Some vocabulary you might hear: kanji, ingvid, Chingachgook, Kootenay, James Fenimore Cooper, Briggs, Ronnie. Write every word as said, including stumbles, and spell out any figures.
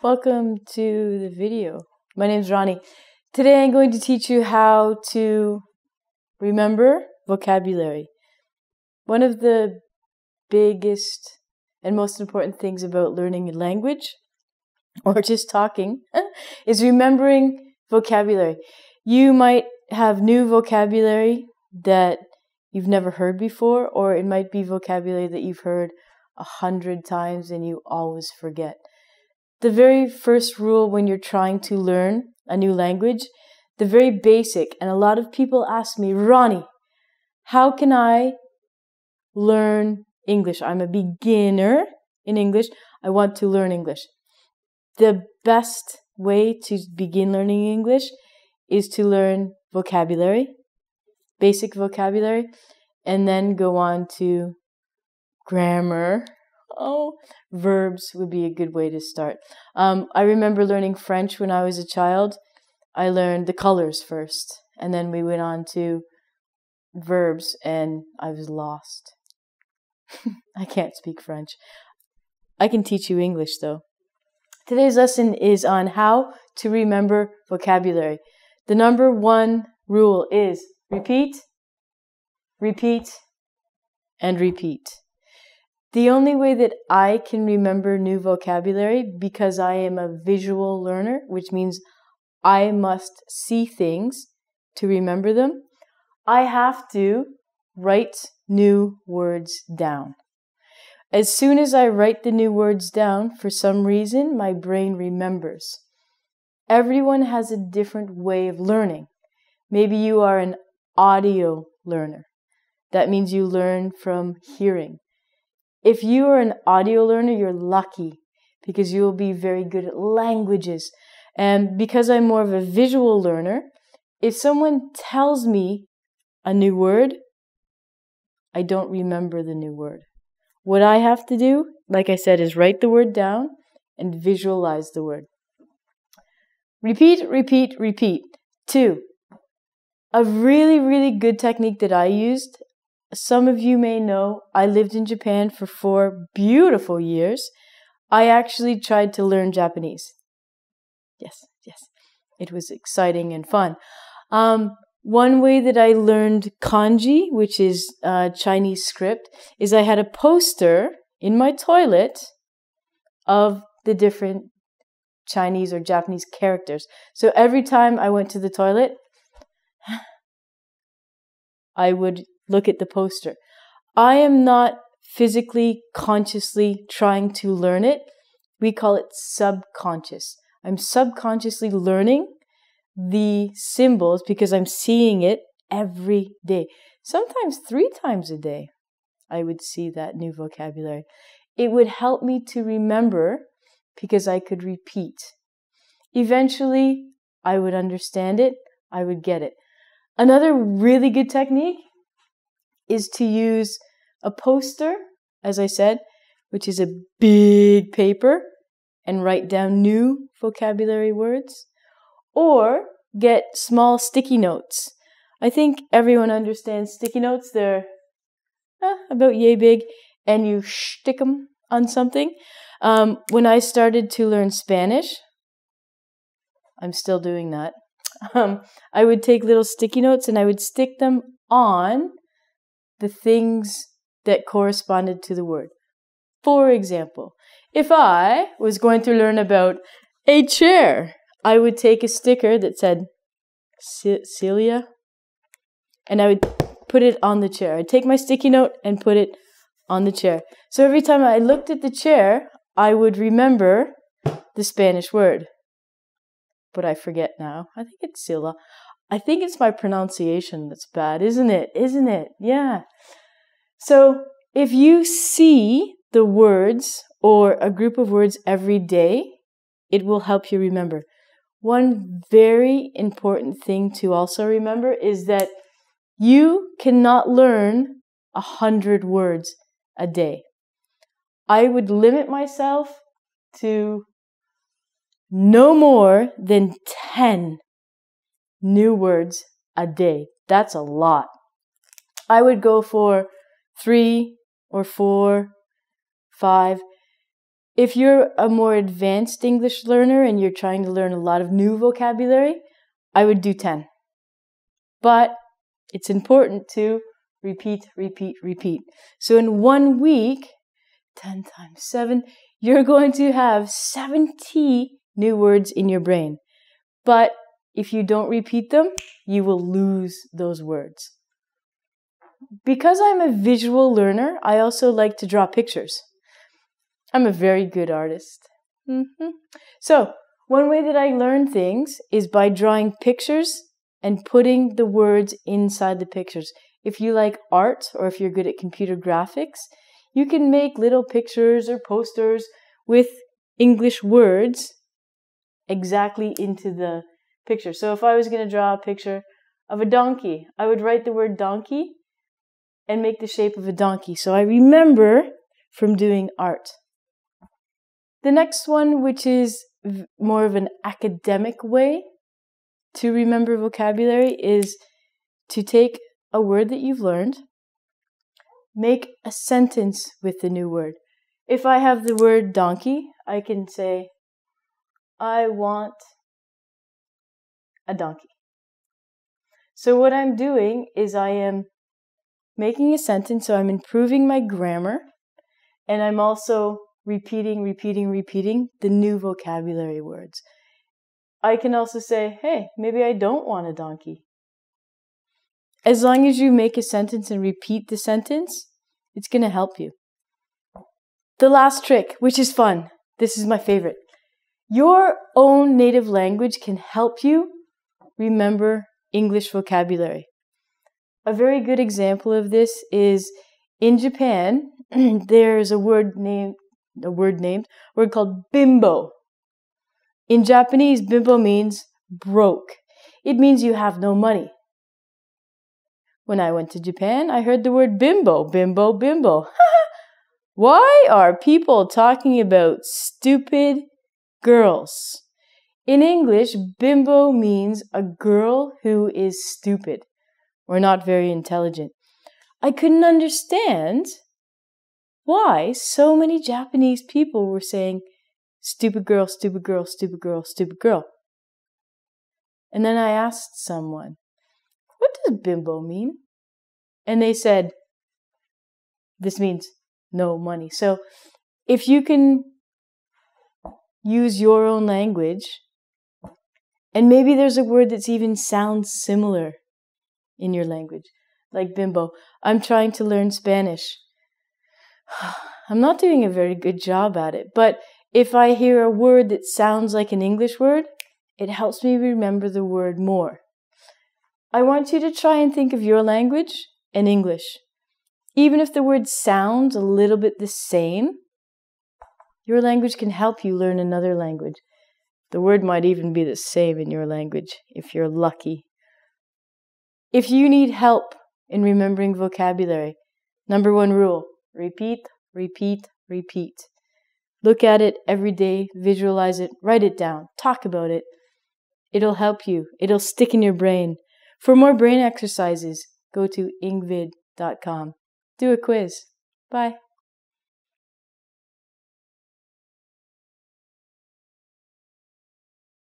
Welcome to the video. My name is Ronnie. Today I'm going to teach you how to remember vocabulary. One of the biggest and most important things about learning a language, or just talking, is remembering vocabulary. You might have new vocabulary that you've never heard before, or it might be vocabulary that you've heard a hundred times and you always forget. The very first rule when you're trying to learn a new language, the very basic, and a lot of people ask me, Ronnie, how can I learn English? I'm a beginner in English. I want to learn English. The best way to begin learning English is to learn vocabulary, basic vocabulary, and then go on to grammar. Oh, verbs would be a good way to start. Um, I remember learning French when I was a child. I learned the colors first, and then we went on to verbs, and I was lost. I can't speak French. I can teach you English, though. Today's lesson is on how to remember vocabulary. The number one rule is repeat, repeat, and repeat. The only way that I can remember new vocabulary, because I am a visual learner, which means I must see things to remember them, I have to write new words down. As soon as I write the new words down, for some reason, my brain remembers. Everyone has a different way of learning. Maybe you are an audio learner. That means you learn from hearing. If you are an audio learner, you're lucky because you will be very good at languages. And because I'm more of a visual learner, if someone tells me a new word, I don't remember the new word. What I have to do, like I said, is write the word down and visualize the word. Repeat, repeat, repeat. Two, a really, really good technique that I used. Some of you may know I lived in Japan for four beautiful years. I actually tried to learn Japanese. Yes, yes. It was exciting and fun. Um, one way that I learned kanji, which is uh, Chinese script, is I had a poster in my toilet of the different Chinese or Japanese characters. So every time I went to the toilet, I would look at the poster. I am not physically, consciously trying to learn it. We call it subconscious. I'm subconsciously learning the symbols because I'm seeing it every day. Sometimes three times a day, I would see that new vocabulary. It would help me to remember because I could repeat. Eventually, I would understand it. I would get it. Another really good technique is to use a poster, as I said, which is a big paper, and write down new vocabulary words, or get small sticky notes. I think everyone understands sticky notes. They're eh, about yay big, and you stick them on something. Um, when I started to learn Spanish, I'm still doing that, um, I would take little sticky notes and I would stick them on the things that corresponded to the word. For example, if I was going to learn about a chair, I would take a sticker that said Celia, and I would put it on the chair. I'd take my sticky note and put it on the chair. So every time I looked at the chair, I would remember the Spanish word. But I forget now. I think it's Celia. I think it's my pronunciation that's bad, isn't it? Isn't it? Yeah. So if you see the words or a group of words every day, it will help you remember. One very important thing to also remember is that you cannot learn a hundred words a day. I would limit myself to no more than ten new words a day. That's a lot. I would go for three or four, five. If you're a more advanced English learner and you're trying to learn a lot of new vocabulary, I would do ten. But it's important to repeat, repeat, repeat. So in one week, ten times seven, you're going to have seventy new words in your brain. But if you don't repeat them, you will lose those words. Because I'm a visual learner, I also like to draw pictures. I'm a very good artist. Mm-hmm. So, one way that I learn things is by drawing pictures and putting the words inside the pictures. If you like art or if you're good at computer graphics, you can make little pictures or posters with English words exactly into the picture. So if I was going to draw a picture of a donkey, I would write the word donkey and make the shape of a donkey. So I remember from doing art. The next one, which is more of an academic way to remember vocabulary, is to take a word that you've learned, make a sentence with the new word. If I have the word donkey, I can say, I want a donkey. So what I'm doing is I am making a sentence, so I'm improving my grammar, and I'm also repeating, repeating, repeating the new vocabulary words. I can also say, hey, maybe I don't want a donkey. As long as you make a sentence and repeat the sentence, it's going to help you. The last trick, which is fun. This is my favorite. Your own native language can help you remember English vocabulary. A very good example of this is in Japan, there's a word named a word named a word called bimbo. In Japanese, bimbo means broke. It means you have no money. When I went to Japan, I heard the word bimbo, bimbo, bimbo. Why are people talking about stupid girls? In English, bimbo means a girl who is stupid or not very intelligent. I couldn't understand why so many Japanese people were saying, stupid girl, stupid girl, stupid girl, stupid girl. And then I asked someone, what does bimbo mean? And they said, this means no money. So if you can use your own language, and maybe there's a word that's even sounds similar in your language, like bimbo. I'm trying to learn Spanish. I'm not doing a very good job at it, but if I hear a word that sounds like an English word, it helps me remember the word more. I want you to try and think of your language and English. Even if the word sounds a little bit the same, your language can help you learn another language. The word might even be the same in your language, if you're lucky. If you need help in remembering vocabulary, number one rule, repeat, repeat, repeat. Look at it every day, visualize it, write it down, talk about it. It'll help you. It'll stick in your brain. For more brain exercises, go to ingvid dot com. Do a quiz. Bye.